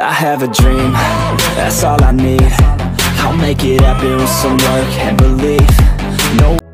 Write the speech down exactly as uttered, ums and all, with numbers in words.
I have a dream, that's all I need. I'll make it happen with some work and belief. No